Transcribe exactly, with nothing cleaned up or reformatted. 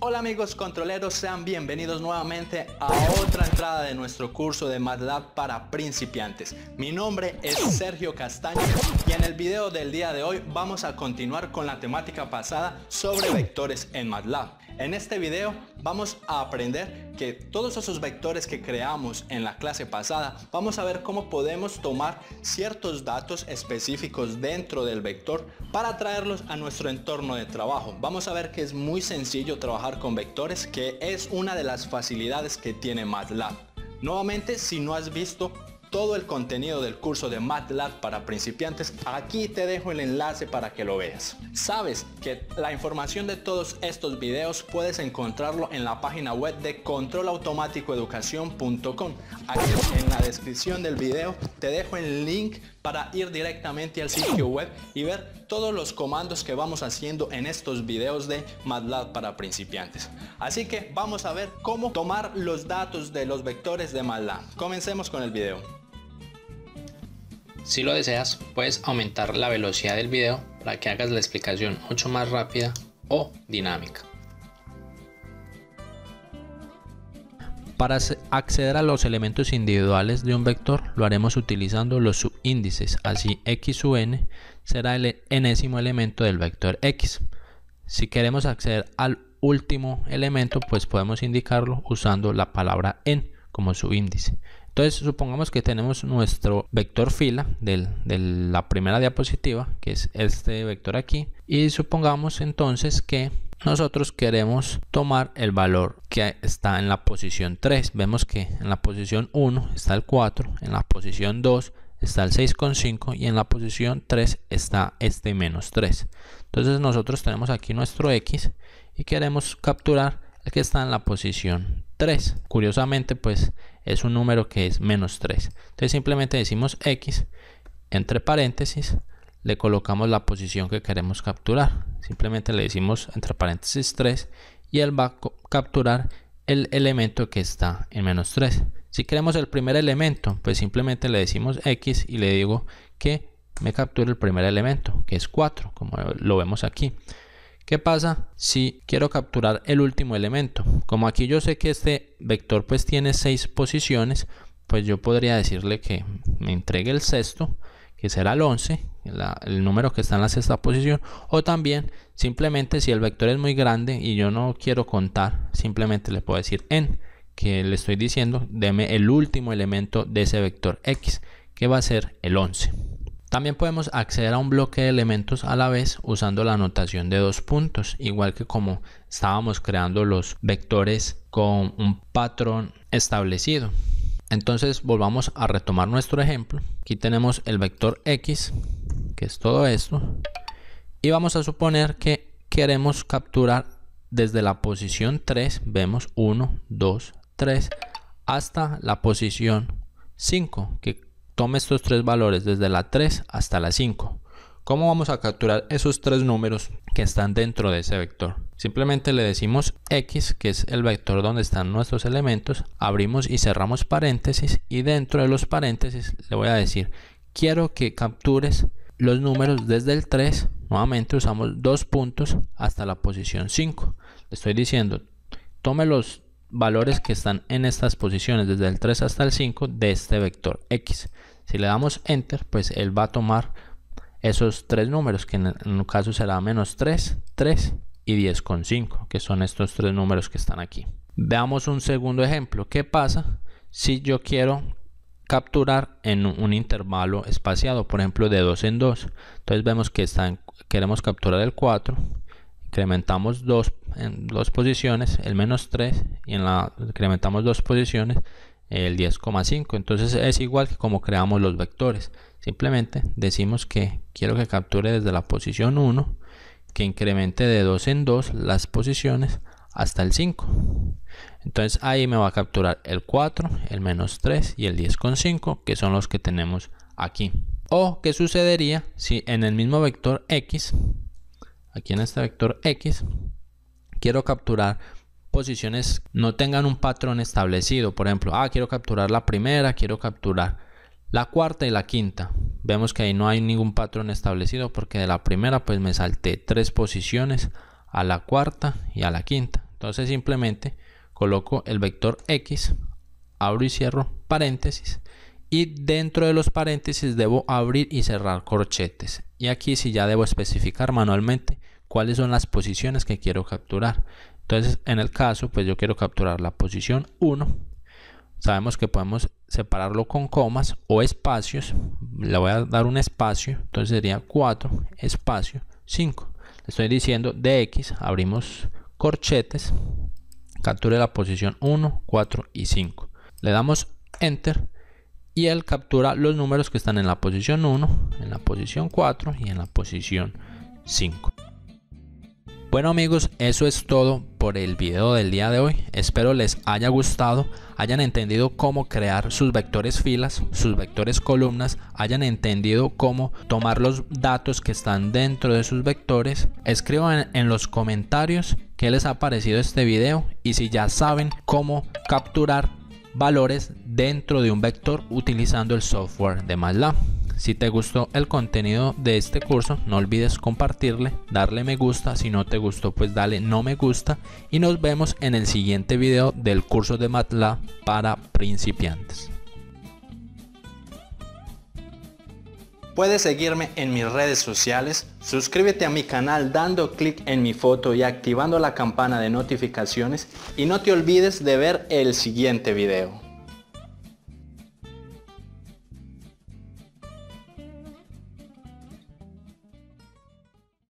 Hola amigos controleros, sean bienvenidos nuevamente a otra entrada de nuestro curso de MATLAB para principiantes. Mi nombre es Sergio Castaño y en el video del día de hoy vamos a continuar con la temática pasada sobre vectores en MATLAB. En este video vamos a aprender que todos esos vectores que creamos en la clase pasada, vamos a ver cómo podemos tomar ciertos datos específicos dentro del vector para traerlos a nuestro entorno de trabajo. Vamos a ver que es muy sencillo trabajar con vectores, que es una de las facilidades que tiene MATLAB. Nuevamente, si no has visto todo el contenido del curso de MATLAB para principiantes, aquí te dejo el enlace para que lo veas. Sabes que la información de todos estos videos puedes encontrarlo en la página web de control automático educación punto com. Aquí en la descripción del video te dejo el link para ir directamente al sitio web y ver todos los comandos que vamos haciendo en estos videos de MATLAB para principiantes. Así que vamos a ver cómo tomar los datos de los vectores de MATLAB. Comencemos con el video. Si lo deseas, puedes aumentar la velocidad del video para que hagas la explicación mucho más rápida o dinámica. Para acceder a los elementos individuales de un vector, lo haremos utilizando los subíndices, así x sub n será el enésimo elemento del vector x. Si queremos acceder al último elemento, pues podemos indicarlo usando la palabra n como subíndice. Entonces supongamos que tenemos nuestro vector fila del, de la primera diapositiva, que es este vector aquí, y supongamos entonces que nosotros queremos tomar el valor que está en la posición tres. Vemos que en la posición uno está el cuatro, en la posición dos está el seis coma cinco y en la posición tres está este menos tres. Entonces nosotros tenemos aquí nuestro x y queremos capturar el que está en la posición tres. Curiosamente, pues es un número que es menos tres. Entonces simplemente decimos x, entre paréntesis le colocamos la posición que queremos capturar, simplemente le decimos entre paréntesis tres y él va a capturar el elemento que está en menos tres. Si queremos el primer elemento, pues simplemente le decimos x y le digo que me capture el primer elemento, que es cuatro, como lo vemos aquí. ¿Qué pasa si quiero capturar el último elemento? Como aquí yo sé que este vector pues tiene seis posiciones, pues yo podría decirle que me entregue el sexto, que será el once, la, el número que está en la sexta posición, o también simplemente si el vector es muy grande y yo no quiero contar, simplemente le puedo decir n, que le estoy diciendo deme el último elemento de ese vector x, que va a ser el once. También podemos acceder a un bloque de elementos a la vez usando la notación de dos puntos, igual que como estábamos creando los vectores con un patrón establecido. Entonces volvamos a retomar nuestro ejemplo. Aquí tenemos el vector x, que es todo esto, y vamos a suponer que queremos capturar desde la posición tres, vemos uno, dos, tres, hasta la posición cinco, que tome estos tres valores desde la tres hasta la cinco. ¿Cómo vamos a capturar esos tres números que están dentro de ese vector? Simplemente le decimos x, que es el vector donde están nuestros elementos, abrimos y cerramos paréntesis, y dentro de los paréntesis le voy a decir quiero que captures los números desde el tres, nuevamente usamos dos puntos, hasta la posición cinco. Le estoy diciendo tome los valores que están en estas posiciones desde el tres hasta el cinco de este vector x. Si le damos enter, pues él va a tomar esos tres números, que en un caso será menos tres, tres y diez coma cinco, que son estos tres números que están aquí. Veamos un segundo ejemplo. ¿Qué pasa si yo quiero capturar en un intervalo espaciado, por ejemplo de dos en dos? Entonces vemos que están, queremos capturar el cuatro, incrementamos dos en dos posiciones, el menos tres, y en la incrementamos dos posiciones, el diez coma cinco. Entonces es igual que como creamos los vectores. Simplemente decimos que quiero que capture desde la posición uno, que incremente de dos en dos las posiciones hasta el cinco. Entonces ahí me va a capturar el cuatro, el menos tres y el diez coma cinco, que son los que tenemos aquí. O qué sucedería si en el mismo vector x, aquí en este vector x, quiero capturar posiciones no tengan un patrón establecido. Por ejemplo, ah, quiero capturar la primera, quiero capturar la cuarta y la quinta. Vemos que ahí no hay ningún patrón establecido porque de la primera pues me salté tres posiciones, a la cuarta y a la quinta. Entonces simplemente coloco el vector X, abro y cierro paréntesis, y dentro de los paréntesis debo abrir y cerrar corchetes. Y aquí sí ya debo especificar manualmente cuáles son las posiciones que quiero capturar. Entonces en el caso, pues yo quiero capturar la posición uno. Sabemos que podemos separarlo con comas o espacios. Le voy a dar un espacio, entonces sería cuatro, espacio, cinco. Le estoy diciendo de X, abrimos corchetes, capture la posición uno, cuatro y cinco. Le damos Enter y él captura los números que están en la posición uno, en la posición cuatro y en la posición cinco. Bueno amigos, eso es todo por el video del día de hoy. Espero les haya gustado, hayan entendido cómo crear sus vectores filas, sus vectores columnas, hayan entendido cómo tomar los datos que están dentro de sus vectores. Escriban en los comentarios qué les ha parecido este video y si ya saben cómo capturar valores dentro de un vector utilizando el software de MATLAB. Si te gustó el contenido de este curso, no olvides compartirle, darle me gusta. Si no te gustó, pues dale no me gusta. Y nos vemos en el siguiente video del curso de MATLAB para principiantes. Puedes seguirme en mis redes sociales, suscríbete a mi canal dando clic en mi foto y activando la campana de notificaciones. Y no te olvides de ver el siguiente video.